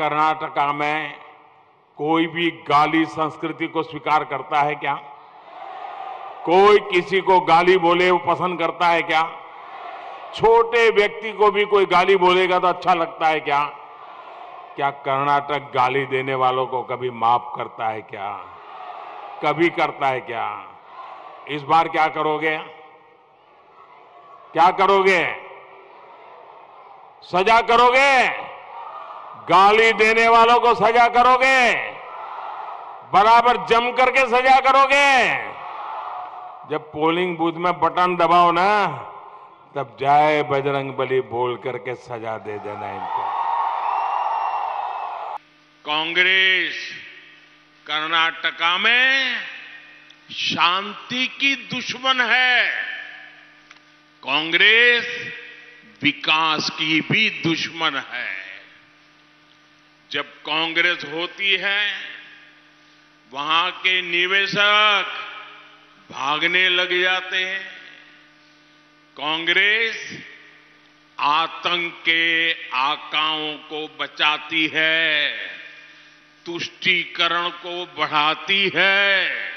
कर्नाटका में कोई भी गाली संस्कृति को स्वीकार करता है क्या? कोई किसी को गाली बोले वो पसंद करता है क्या? छोटे व्यक्ति को भी कोई गाली बोलेगा तो अच्छा लगता है क्या? क्या कर्नाटक गाली देने वालों को कभी माफ करता है क्या? कभी करता है क्या? इस बार क्या करोगे? क्या करोगे? सजा करोगे? गाली देने वालों को सजा करोगे? बराबर जम करके सजा करोगे? जब पोलिंग बूथ में बटन दबाओ ना, तब जय बजरंग बली बोल करके सजा दे देना इनको। कांग्रेस कर्नाटका में शांति की दुश्मन है, कांग्रेस विकास की भी दुश्मन है। जब कांग्रेस होती है, वहां के निवेशक भागने लग जाते हैं। कांग्रेस आतंक के आकाओं को बचाती है, तुष्टीकरण को बढ़ाती है।